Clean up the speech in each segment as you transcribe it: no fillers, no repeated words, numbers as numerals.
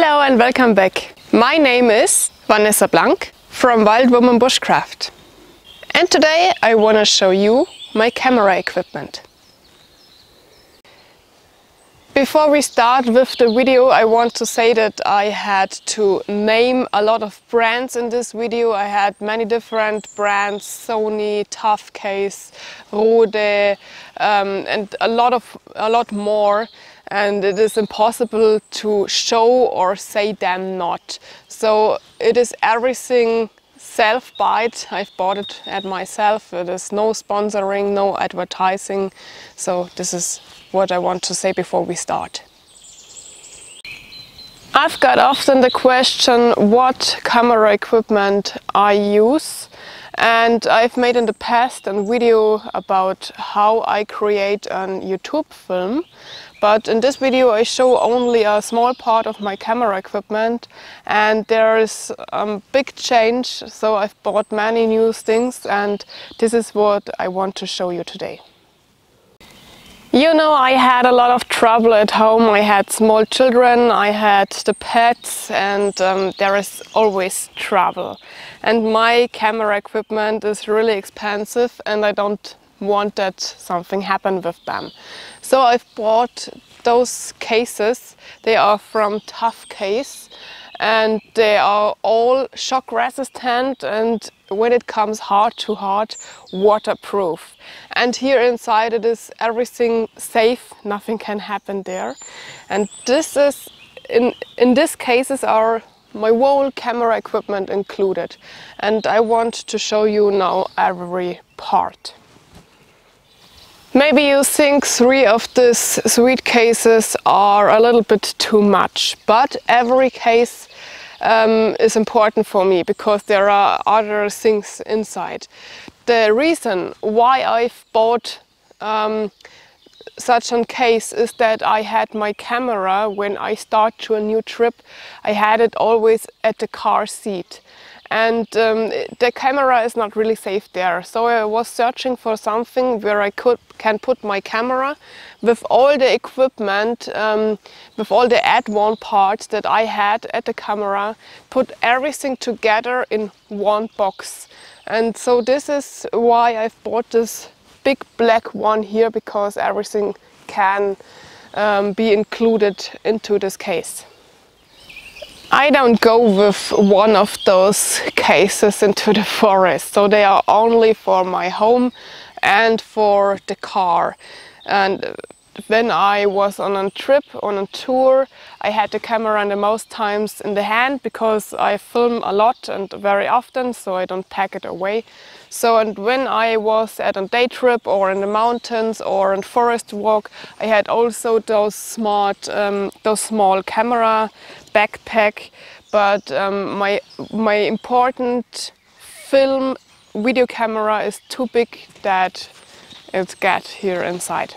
Hello and welcome back. My name is Vanessa Blank from Wild Woman Bushcraft. And today I want to show you my camera equipment. Before we start with the video, I want to say that I had to name a lot of brands in this video. I had many different brands, Sony, Tough Case, Rode, and a lot more. And it is impossible to show or say them not. So it is everything self-bought. I've bought it at myself. It is no sponsoring, no advertising. So this is what I want to say before we start. I've got often the question what camera equipment I use. And I've made in the past a video about how I create a YouTube film. But in this video I show only a small part of my camera equipment, and there is a big change, so I've bought many new things, and this is what I want to show you today. You know, I had a lot of trouble at home. I had small children, I had the pets, and there is always trouble. And my camera equipment is really expensive and I don't want that something happen with them. So I've bought those cases. They are from Tough Case and they are all shock resistant and when it comes hard to hard, waterproof. And here inside it is everything safe, nothing can happen there. And this is, in these cases are my whole camera equipment included. And I want to show you now every part. Maybe you think three of these sweet cases are a little bit too much, but every case is important for me because there are other things inside. The reason why I've bought such a case is that I had my camera when I start to a new trip. I had it always at the car seat. And the camera is not really safe there, so I was searching for something where I can put my camera with all the equipment, with all the add-on parts that I had at the camera, put everything together in one box. And so this is why I've bought this big black one here, because everything can be included into this case. I don't go with one of those cases into the forest, so they are only for my home and for the car. And when I was on a trip, on a tour, I had the camera and the most times in the hand because I film a lot and very often, so I don't pack it away. So, and when I was at a day trip or in the mountains or in forest walk, I had also those small camera backpack. But my important film video camera is too big that it's got here inside.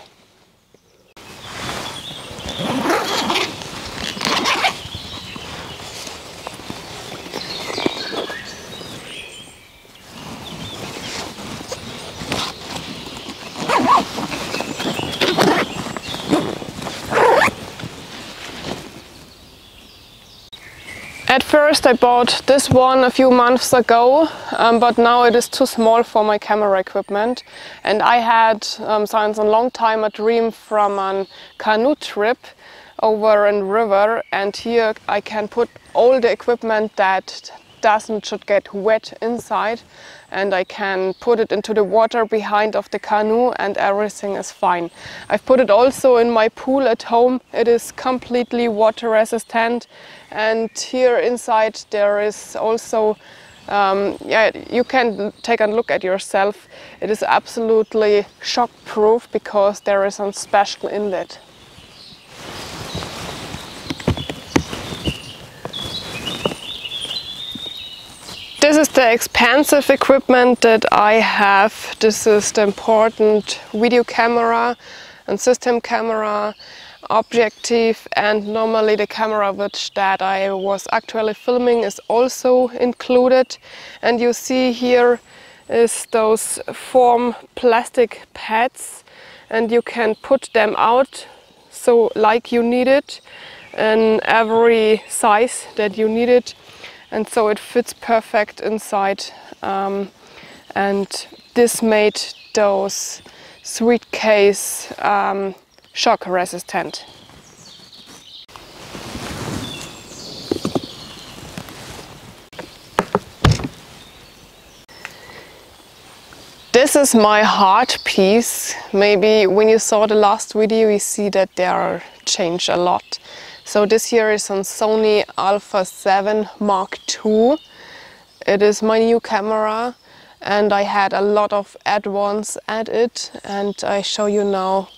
At first I bought this one a few months ago, but now it is too small for my camera equipment. And I had since a long time a dream from a canoe trip over a river, and here I can put all the equipment that should get wet inside, and I can put it into the water behind of the canoe and everything is fine. I've put it also in my pool at home. It is completely water resistant, and here inside there is also you can take a look at yourself. It is absolutely shock proof because there is a special inlet. This is the expensive equipment that I have. This is the important video camera and system camera, objective, and normally the camera which that I was actually filming is also included. And you see here is those foam plastic pads, and you can put them out so like you need it. in every size that you need it, and so it fits perfect inside. And this made those suitcase shock resistant. This is my heart piece. Maybe when you saw the last video, you see that they are changed a lot. So this here is on Sony Alpha 7 Mark II. It is my new camera and I had a lot of add-ons at it, and I show you now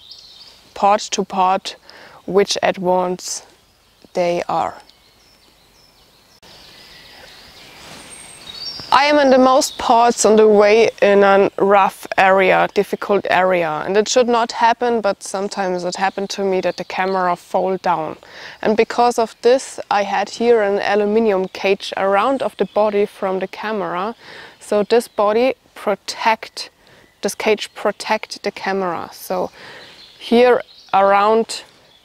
part to part which add-ons they are. I am in the most parts on the way in a rough area, difficult area, and it should not happen, but sometimes it happened to me that the camera fold down. And because of this, I had here an aluminium cage around of the body from the camera, so this body protect, this cage protect the camera, so here around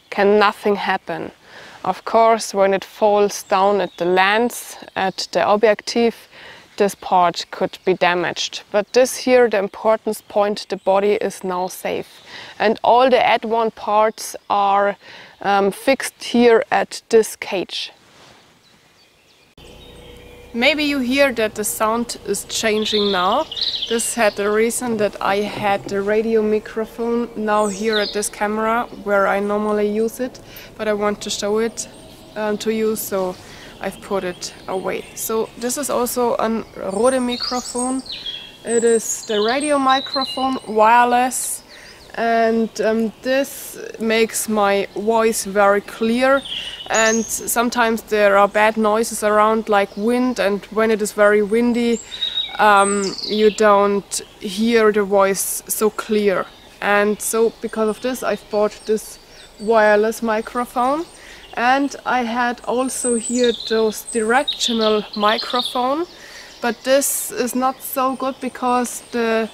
can nothing happen. Of course, when it falls down at the lens, at the objective, this part could be damaged, but this here, the importance point, the body is now safe. And all the add-on parts are fixed here at this cage. Maybe you hear that the sound is changing now. This had the reason that I had the radio microphone now here at this camera where I normally use it, but I want to show it to you, so I've put it away. So this is also a Rode microphone. It is the radio microphone, wireless, and this makes my voice very clear, and sometimes there are bad noises around like wind, and when it is very windy you don't hear the voice so clear. And so because of this I've bought this wireless microphone. And I had also here those directional microphone, but this is not so good because the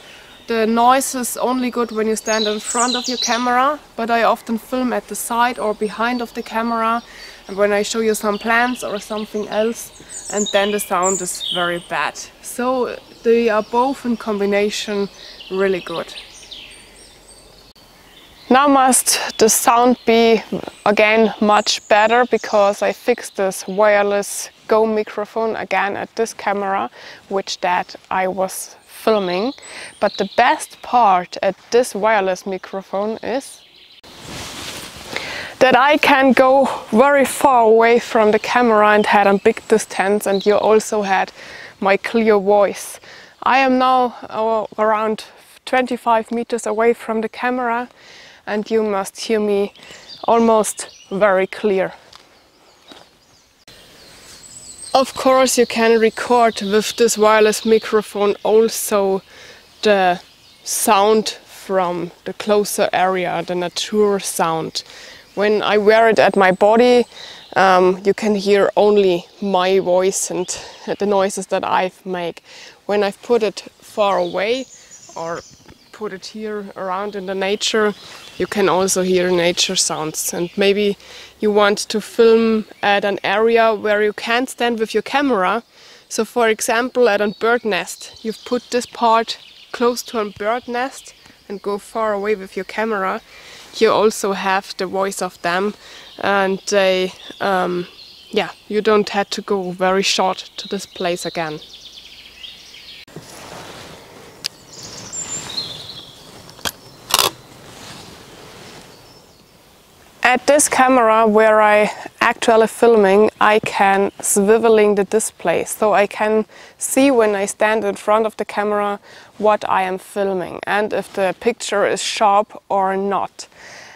noise is only good when you stand in front of your camera, but I often film at the side or behind of the camera, and when I show you some plants or something else, and then the sound is very bad. So they are both in combination really good. Now must the sound be again much better because I fixed this wireless Go microphone again at this camera, which that I was filming. But the best part at this wireless microphone is that I can go very far away from the camera and had a big distance, and you also had my clear voice. I am now around 25 meters away from the camera, and you must hear me almost very clear. Of course you can record with this wireless microphone also the sound from the closer area, the nature sound. When I wear it at my body you can hear only my voice and the noises that I make. When I've put it far away or put it here around in the nature, you can also hear nature sounds. And maybe you want to film at an area where you can't stand with your camera. So for example at a bird nest, you've put this part close to a bird nest and go far away with your camera. You also have the voice of them, and they, you don't have to go very short to this place again. At this camera where I actually filming, I can swiveling the display, so I can see when I stand in front of the camera what I am filming and if the picture is sharp or not.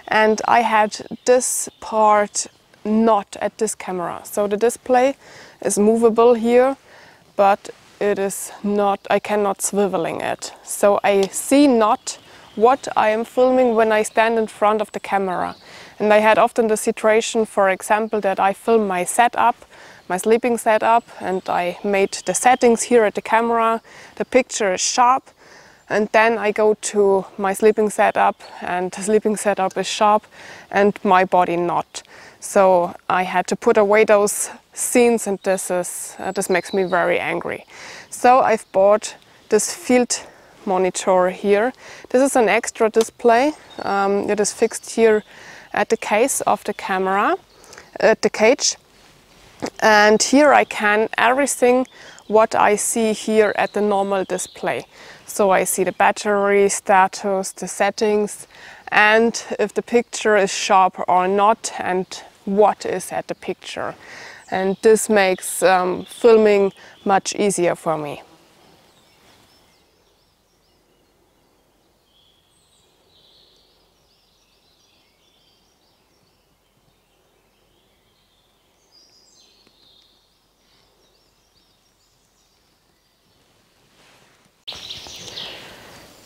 And I had this part not at this camera, so the display is movable here, but it is not, I cannot swiveling it. So I see not what I am filming when I stand in front of the camera. And I had often the situation, for example, that I filmed my setup, my sleeping setup, and I made the settings here at the camera, the picture is sharp, and then I go to my sleeping setup and the sleeping setup is sharp and my body not. So I had to put away those scenes, and this makes me very angry. So I've bought this field monitor here. This is an extra display that is fixed here at the case of the camera, at the cage. And here I can everything what I see here at the normal display. So I see the battery status, the settings, and if the picture is sharp or not, and what is at the picture. And this makes filming much easier for me.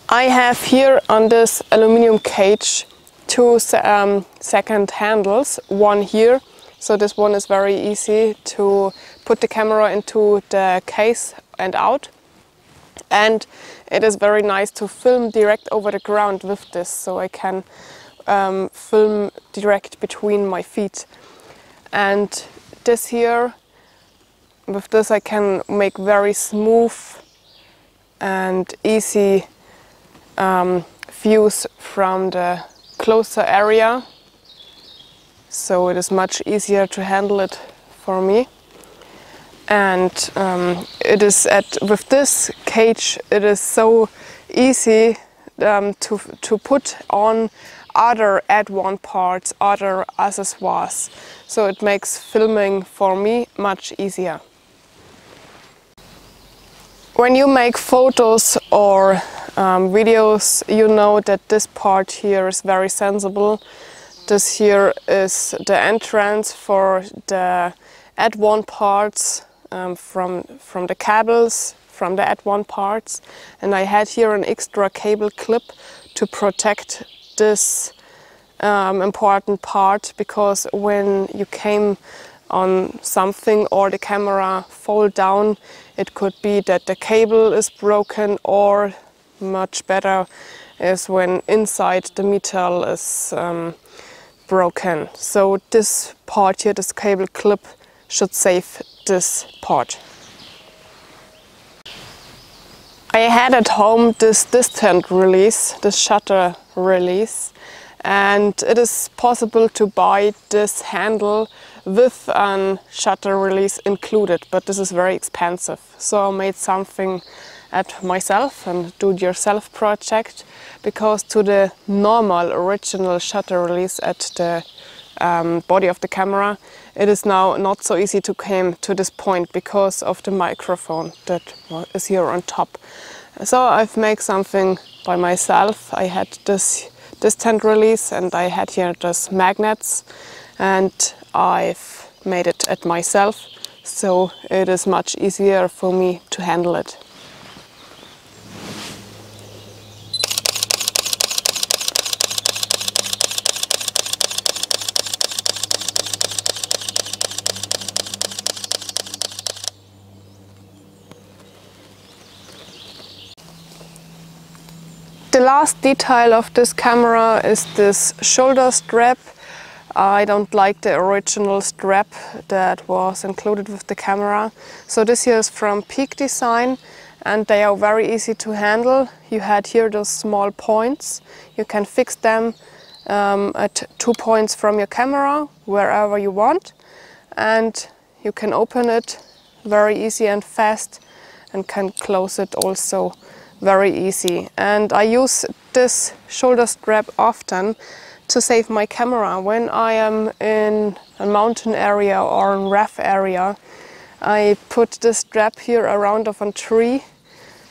I have here on this aluminium cage two second handles, one here, so this one is very easy to put the camera into the case and out. And it is very nice to film direct over the ground with this, so I can film direct between my feet. And this here, with this I can make very smooth and easy views from the closer area, so it is much easier to handle it for me. And with this cage it is so easy to put on other add-on parts, other accessoires, so it makes filming for me much easier. When you make photos or videos, you know that this part here is very sensible. This here is the entrance for the add-on parts from the cables, from the add-on parts. And I had here an extra cable clip to protect this important part, because when you came on something or the camera fall down, it could be that the cable is broken, or much better is when inside the metal is broken. So this part here, this cable clip, should save this part. I had at home this distant release, this shutter release, and it is possible to buy this handle with a shutter release included, but this is very expensive. So I made something at myself, and do-it-yourself project, because to the normal original shutter release at the body of the camera, it is now not so easy to come to this point because of the microphone that is here on top. So I've made something by myself. I had this distant release, and I had here these magnets, and I've made it at myself, so it is much easier for me to handle it. The last detail of this camera is this shoulder strap. I don't like the original strap that was included with the camera. So this here is from Peak Design, and they are very easy to handle. You had here those small points. You can fix them at 2 points from your camera, wherever you want. And you can open it very easy and fast, and can close it also very easy. And I use this shoulder strap often to save my camera. When I am in a mountain area or a rough area, I put this strap here around of a tree,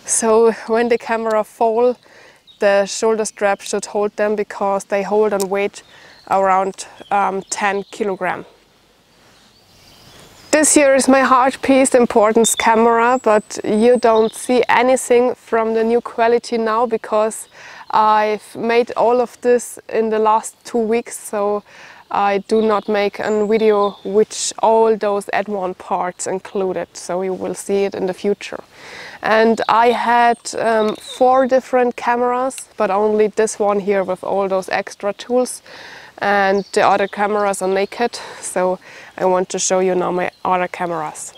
so when the camera fall, the shoulder strap should hold them, because they hold on weight around 10 kilograms. This here is my hard-piece importance camera, but you don't see anything from the new quality now, because I've made all of this in the last 2 weeks, so I do not make a video with all those add-on parts included, so you will see it in the future. And I had 4 different cameras, but only this one here with all those extra tools. and the other cameras are naked, so I want to show you now my other cameras.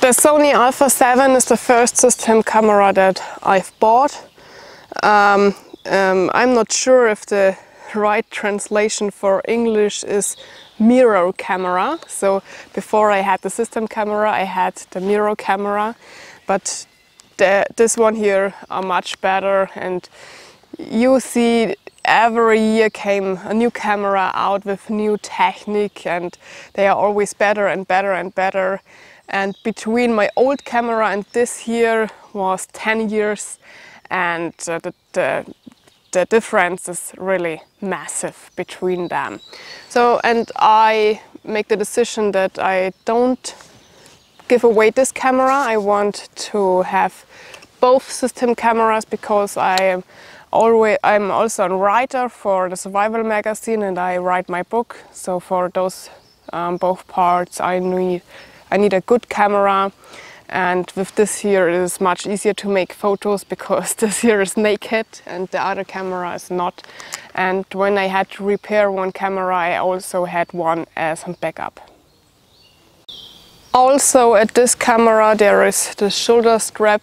The Sony Alpha 7 is the first system camera that I've bought. I'm not sure if the right translation for English is mirror camera. So before I had the system camera, I had the mirror camera. But this one here are much better, and you see every year came a new camera out with new technique, and they are always better and better and better. And between my old camera and this here was 10 years, and the difference is really massive between them. So, and I make the decision that I don't give away this camera. I want to have both system cameras because I'm also a writer for the Survival magazine, and I write my book. So for those both parts I need a good camera, and with this here it is much easier to make photos because this here is naked and the other camera is not. And when I had to repair one camera, I also had one as a backup. Also at this camera there is the shoulder strap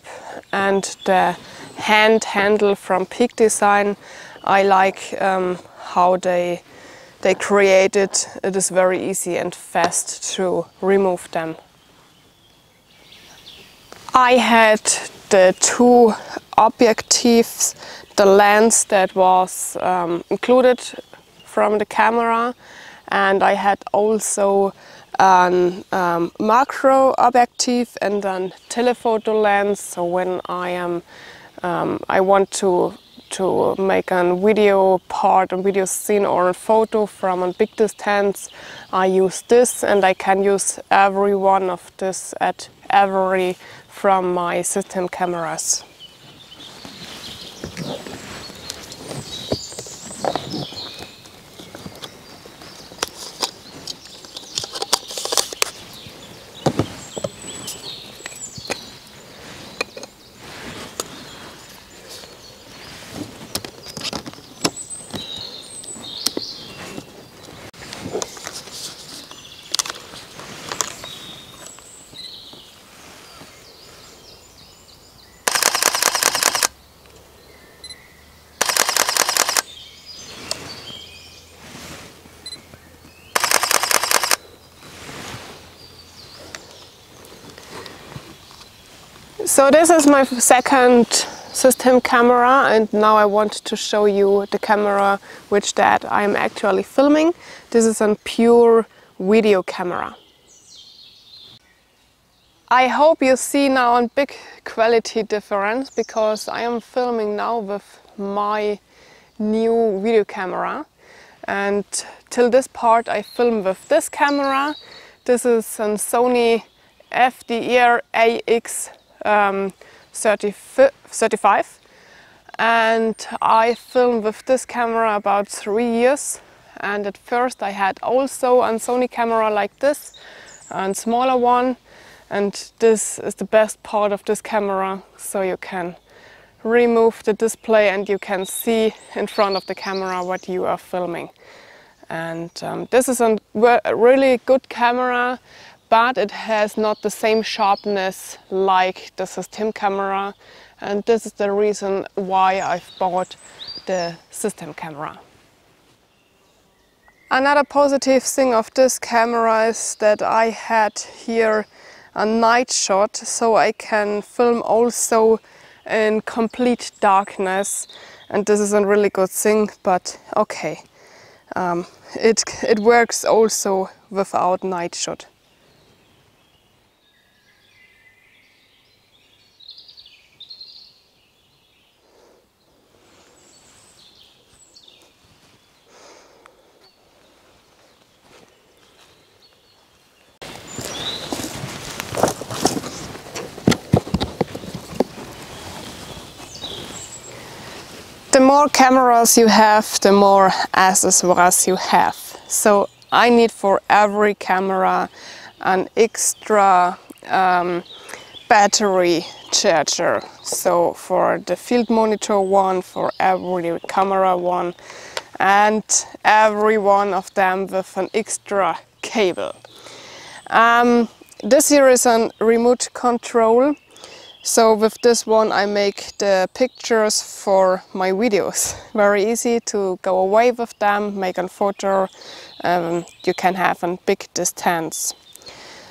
and the hand handle from Peak Design. I like how they create it. It is very easy and fast to remove them. I had the two objectives, the lens that was included from the camera, and I had also a macro objective and a telephoto lens. So when I am, I want to make a video part, a video scene or a photo from a big distance, I use this, and I can use every one of this at every from my system cameras. So this is my second system camera, and now I want to show you the camera which that I'm actually filming. This is a pure video camera. I hope you see now a big quality difference because I am filming now with my new video camera, and till this part I film with this camera. This is a Sony FDR-AX 35, and I filmed with this camera about 3 years. And at first I had also a Sony camera like this, a smaller one, and this is the best part of this camera, so you can remove the display and you can see in front of the camera what you are filming. And this is a really good camera, but it has not the same sharpness like the system camera, and this is the reason why I've bought the system camera. Another positive thing of this camera is that I had here a night shot, so I can film also in complete darkness, and this is a really good thing, but okay, it works also without night shot. The more cameras you have, the more accessories you have. So I need for every camera an extra battery charger. So for the field monitor one, for every camera one, and every one of them with an extra cable. This here is a remote control. So with this one I make the pictures for my videos. Very easy to go away with them, make a photo. You can have a big distance.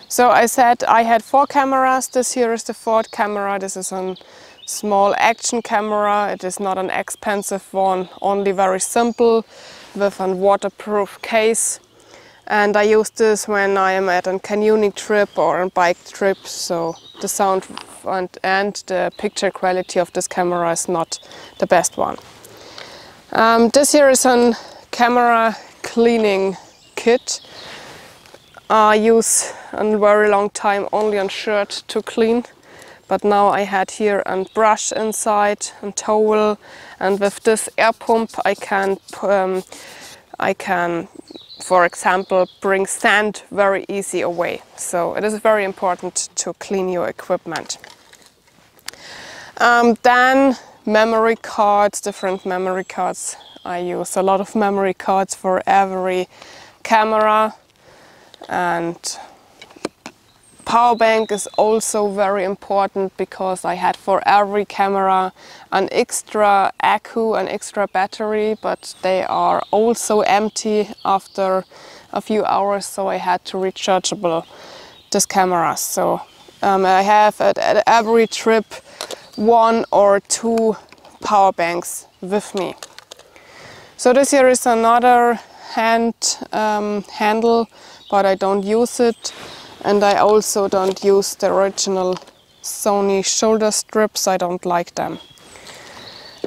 So I said I had four cameras. This here is the fourth camera. This is a small action camera. It is not an expensive one, only very simple with a waterproof case. And I use this when I am at a canyoning trip or a bike trip, so the sound and the picture quality of this camera is not the best one. This here is a camera cleaning kit. I use a very long time only on shirt to clean, but now I had here a brush inside, a towel, and with this air pump I can, for example, bring sand very easy away. So it is very important to clean your equipment. Then memory cards, different memory cards. I use a lot of memory cards for every camera. And power bank is also very important because I had for every camera an extra Akku, an extra battery, but they are also empty after a few hours, so I had to rechargeable this camera. So I have at every trip one or two power banks with me. So this here is another handle, but I don't use it. And I also don't use the original Sony shoulder strips, I don't like them.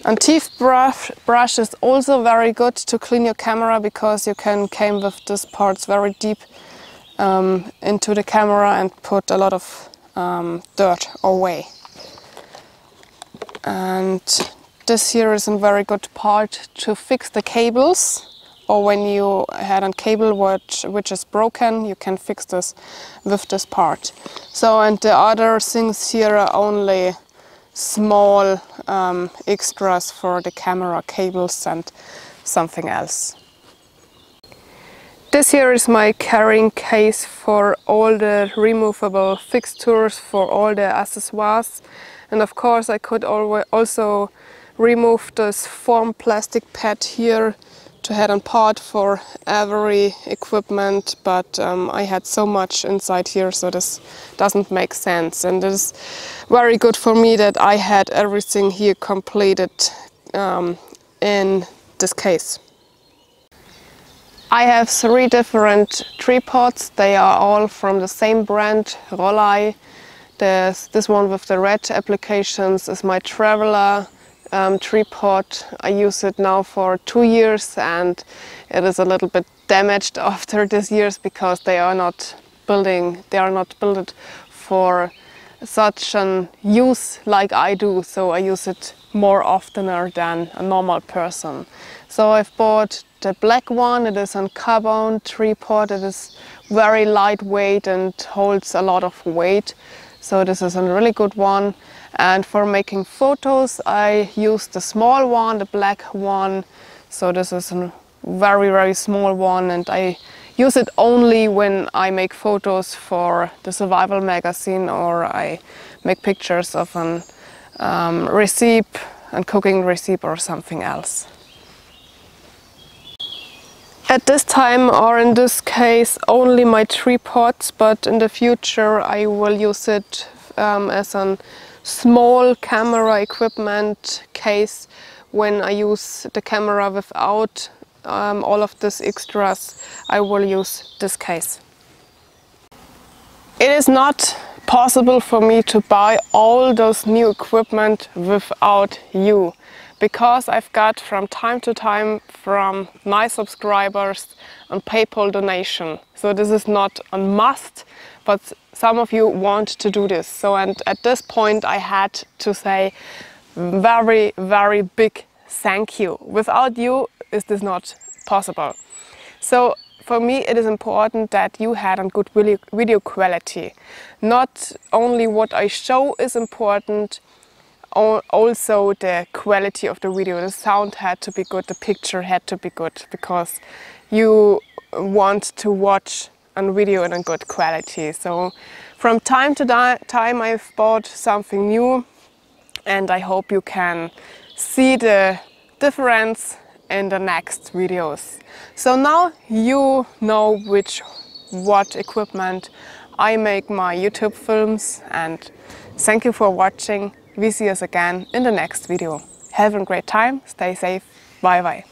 A teeth brush is also very good to clean your camera because you can come with these parts very deep into the camera and put a lot of dirt away. And this here is a very good part to fix the cables. Or when you had a cable which is broken, you can fix this with this part. So, and the other things here are only small extras for the camera, cables and something else. This here is my carrying case for all the removable fixtures, for all the accessoires. And of course I could also remove this foam plastic pad here to have a part for every equipment, but I had so much inside here, so this doesn't make sense. And it is very good for me that I had everything here completed in this case. I have three different tripods. They are all from the same brand, Rollei. This one with the red applications is my Traveler tripod. I use it now for 2 years and it is a little bit damaged after these years because they are not built for such an use like I do, so I use it more oftener than a normal person. So I've bought the black one. It is a carbon tripod. It is very lightweight and holds a lot of weight, so this is a really good one. And for making photos, I use the small one, the black one. So this is a very, very small one, and I use it only when I make photos for the survival magazine, or I make pictures of a recipe, a cooking recipe or something else. At this time, or in this case, only my tripods, but in the future I will use it as a small camera equipment case when I use the camera without all of these extras. I will use this case. It is not possible for me to buy all those new equipment without you, because I've got from time to time from my subscribers a PayPal donation. So this is not a must, but some of you want to do this. So, and at this point I had to say very, very big thank you. Without you, is this not possible? So for me, it is important that you had a good video quality. Not only what I show is important, also the quality of the video. The sound had to be good, the picture had to be good, because you want to watch a video in a good quality. So from time to time I've bought something new, and I hope you can see the difference in the next videos. So now you know what equipment I make my YouTube films, and thank you for watching. We see us again in the next video. Have a great time, stay safe, bye bye.